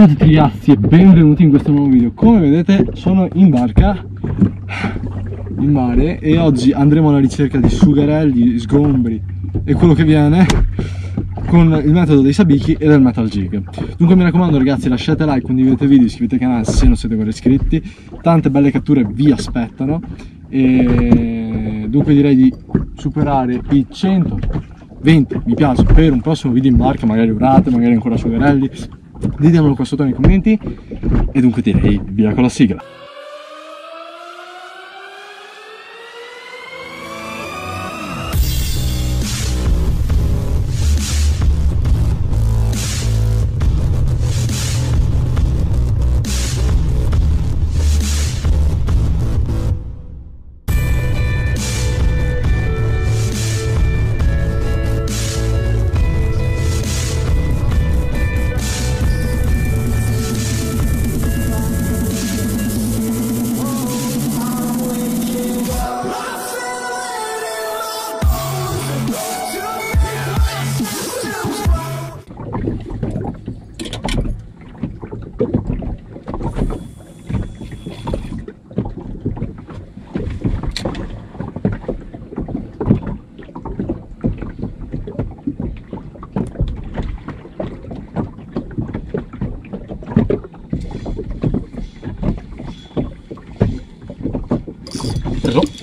Salve ragazzi e benvenuti in questo nuovo video. Come vedete sono in barca, in mare, e oggi andremo alla ricerca di sugherelli, sgombri e quello che viene con il metodo dei sabiki e del metal jig. Dunque mi raccomando ragazzi, lasciate like, condividete il video, iscrivetevi al canale se non siete ancora iscritti. Tante belle catture vi aspettano e dunque direi di superare i 120 mi piace per un prossimo video in barca, magari urate, magari ancora sugherelli. Ditemelo qua sotto nei commenti e dunque direi via con la sigla.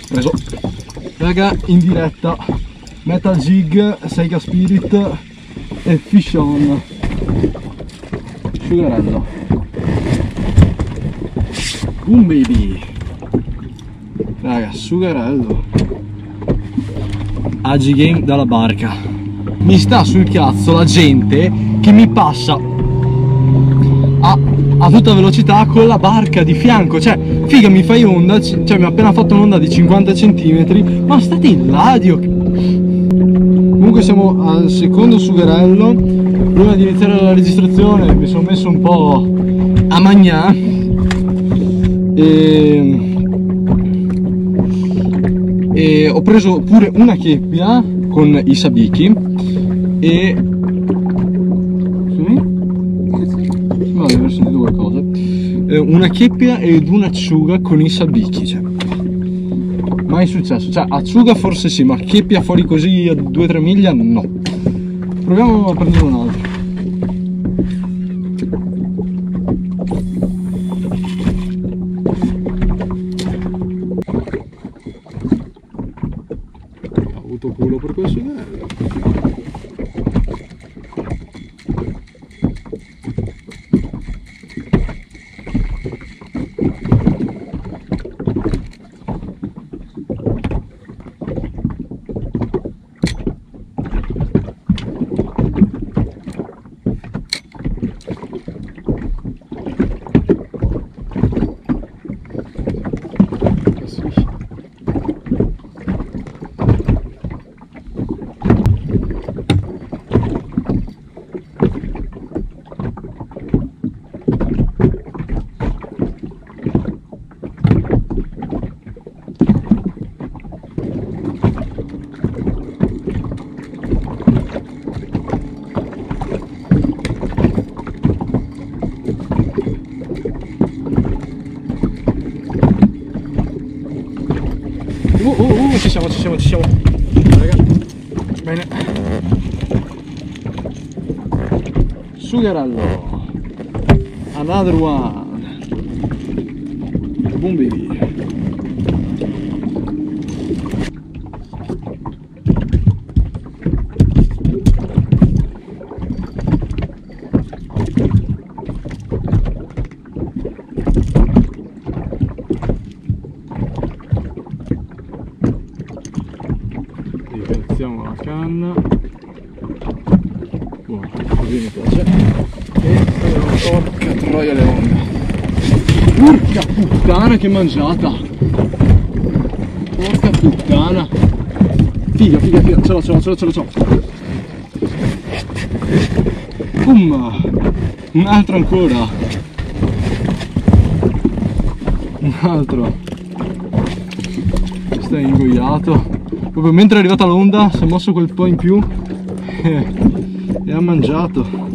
Preso, raga, in diretta Metal Jig, Sega Spirit e Fish On. Sugherello. Un baby. Raga, sugherello. AJI Game dalla barca. Mi sta sul cazzo la gente che mi passa a tutta velocità con la barca di fianco. Cioè, figa, mi fai onda, cioè mi ha appena fatto un'onda di 50 cm, ma state in là, Dio. Comunque siamo al secondo sugherello. Prima di iniziare la registrazione mi sono messo un po' a magnà e ho preso pure una cheppia con i sabiki e una cheppia ed un'acciuga con i sabiki, cioè mai successo. Cioè acciuga forse sì, ma cheppia fuori così a 2-3 miglia no. Proviamo a prendere un altro. Ho avuto culo per questo. Ci siamo. Raga. Bene. Sugherello. Another one. Boom baby. La canna, buono, così mi piace. E porca troia le onde, porca puttana che mangiata, porca puttana. Figa, ce l'ho. Un altro ancora, un altro. Questo è ingoiato. Proprio mentre è arrivata l'onda si è mosso quel po' in più e ha mangiato.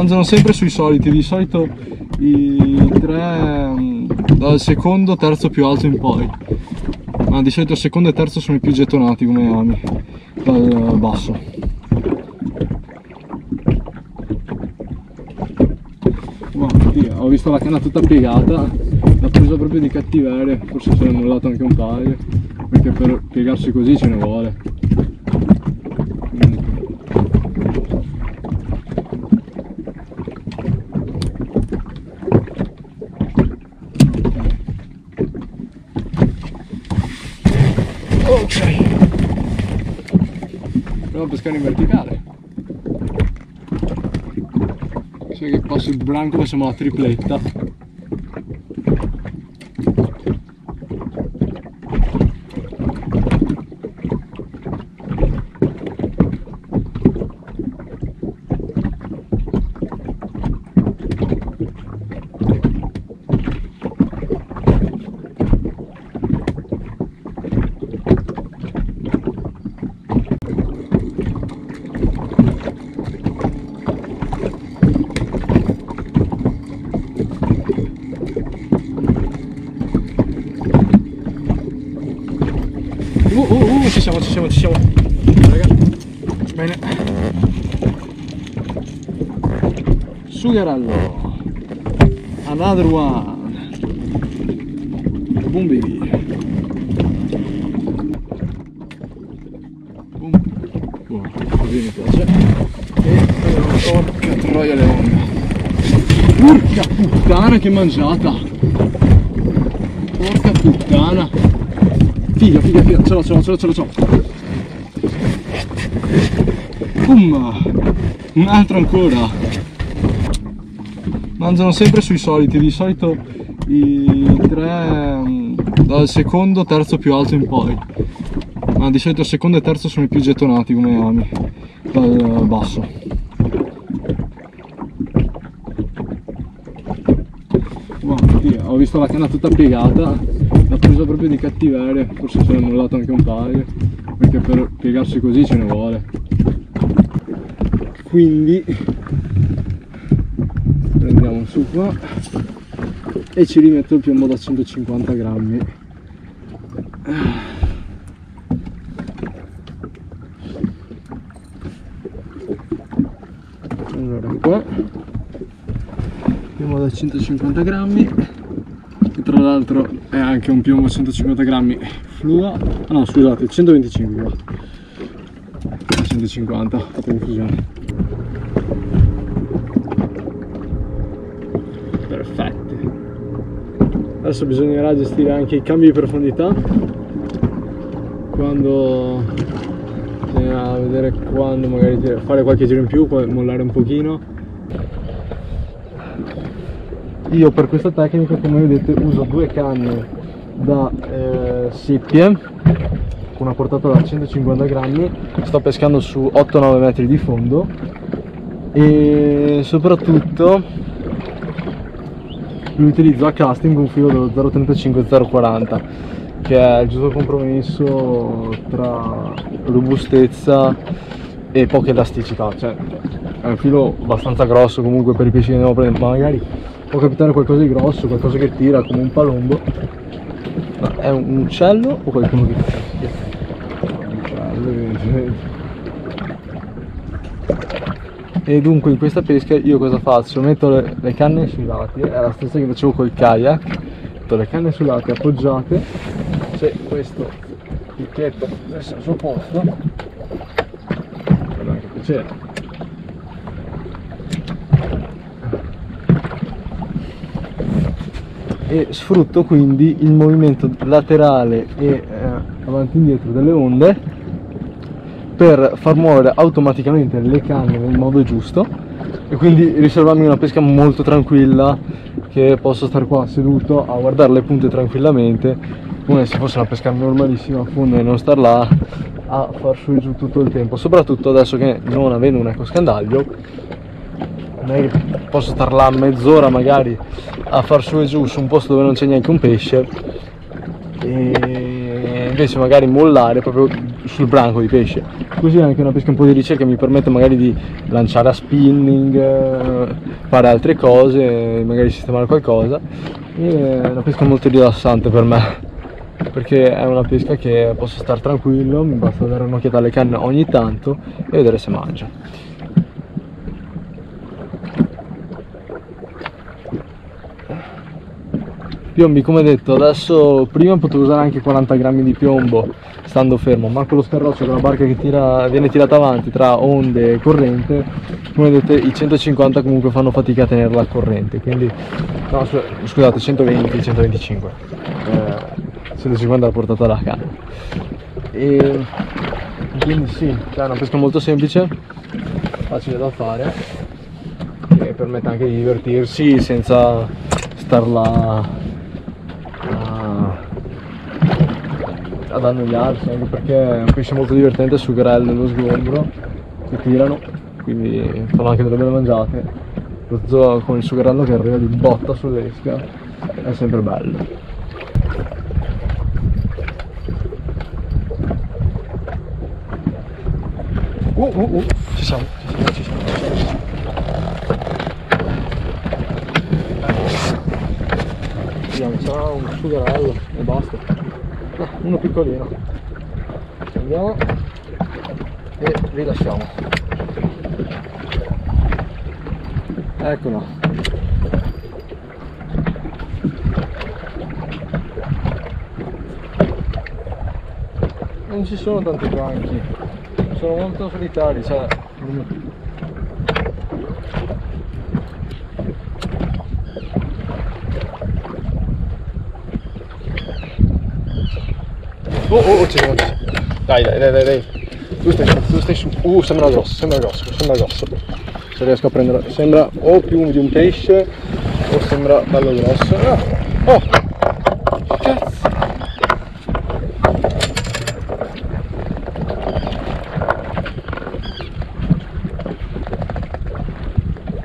mangiano sempre sui soliti, di solito i tre dal secondo, terzo più alto in poi, ma di solito il secondo e terzo sono i più gettonati come ami dal basso. Ma ho visto la canna tutta piegata, l'ha presa proprio di cattiveria, forse se ne è annullato anche un taglio, perché per piegarsi così ce ne vuole. Provo a pescare in verticale. Se che passo il branco facciamo la tripletta. Ci siamo. Raga. Bene. Sugarello. Another one. Boom baby. Boom. Buono, così mi piace. E porca troia le onde. Porca puttana che mangiata. Porca puttana. Figa, ce l'ho. Un altro ancora. Mangiano sempre sui soliti, di solito i tre dal secondo, terzo più alto in poi, ma di solito il secondo e terzo sono i più gettonati come ami dal basso. Ma ho visto la canna tutta piegata, l'ha presa proprio di cattiveria, forse se ne è annullato anche un taglio, perché per piegarsi così ce ne vuole. Quindi prendiamo su qua e ci rimetto il piombo da 150 grammi. Allora qua piombo da 150 grammi. Tra l'altro è anche un piombo 150 grammi flua, ah no scusate 125 qua, 150, ho fatto confusione. Perfetto, adesso bisognerà gestire anche i cambi di profondità quando bisognerà vedere, quando magari fare qualche giro in più, mollare un pochino. Io per questa tecnica, come vedete, uso due canne da sippie con una portata da 150 grammi, sto pescando su 8-9 metri di fondo e soprattutto li utilizzo a casting con un filo dello 0,35-0,40, che è il giusto compromesso tra robustezza e poca elasticità, cioè è un filo abbastanza grosso comunque per i pesci che andiamo a prendere, ma magari può capitare qualcosa di grosso, qualcosa che tira come un palombo. Ma è un uccello o qualcuno che tira? Un uccello. E dunque in questa pesca io cosa faccio? Metto le canne sui lati, è la stessa che facevo col kayak, metto le canne sui lati appoggiate, c'è questo picchetto messo al suo posto, guarda che piacere. E sfrutto quindi il movimento laterale e avanti e indietro delle onde per far muovere automaticamente le canne nel modo giusto e quindi riservarmi una pesca molto tranquilla, che posso star qua seduto a guardare le punte tranquillamente come se fosse una pesca normalissima a fondo e non star là a far su e giù tutto il tempo, soprattutto adesso che non avendo un ecoscandaglio posso star là mezz'ora magari a far su e giù su un posto dove non c'è neanche un pesce, e invece magari mollare proprio sul branco di pesce, così anche una pesca un po' di ricerca mi permette magari di lanciare a spinning, fare altre cose, magari sistemare qualcosa. È una pesca molto rilassante per me, perché è una pesca che posso stare tranquillo, mi basta dare un'occhiata alle canne ogni tanto e vedere se mangia. Piombi, come detto, adesso prima potevo usare anche 40 grammi di piombo stando fermo, ma con lo scarroccio, con la barca che viene tirata avanti tra onde e corrente, come vedete i 150 comunque fanno fatica a tenerla al corrente, quindi no, scusate, 120, 125, 150 l'ha portata alla canna. E quindi sì, è una pesca molto semplice, facile da fare, che permette anche di divertirsi senza star là ad annoiarsi, anche perché è un pesce molto divertente su grelle, lo sgombro, si tirano, quindi fanno anche delle belle mangiate, soprattutto con il sugrello che arriva di botta sull'esca, è sempre bello. Ci siamo, ci siamo, ci siamo. Vediamo, c'era un sugrello e basta. Uno piccolino, andiamo e rilasciamo. Eccolo, non ci sono tanti branchi, sono molto solitari, cioè dai, tu stai su, sembra grosso, se riesco a prendere, sembra o più di un pesce o sembra bello grosso. Oh, cazzo,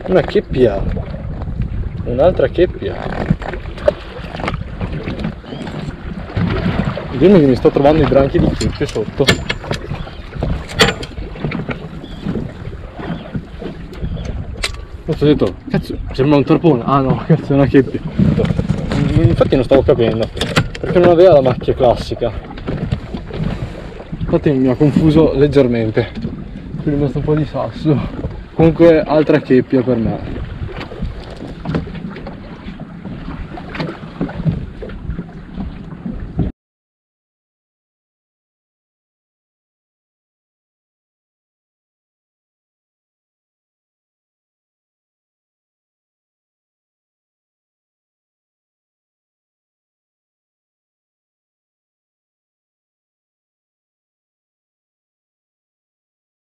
una cheppia, un'altra cheppia. Dimmi che mi sto trovando i branchi di cheppie sotto. Ho detto, cazzo, sembra un torpone. Ah no, cazzo, è una cheppia. Infatti non stavo capendo, perché non aveva la macchia classica. Infatti mi ha confuso leggermente. Qui è rimasto un po' di sasso. Comunque altra cheppia per me.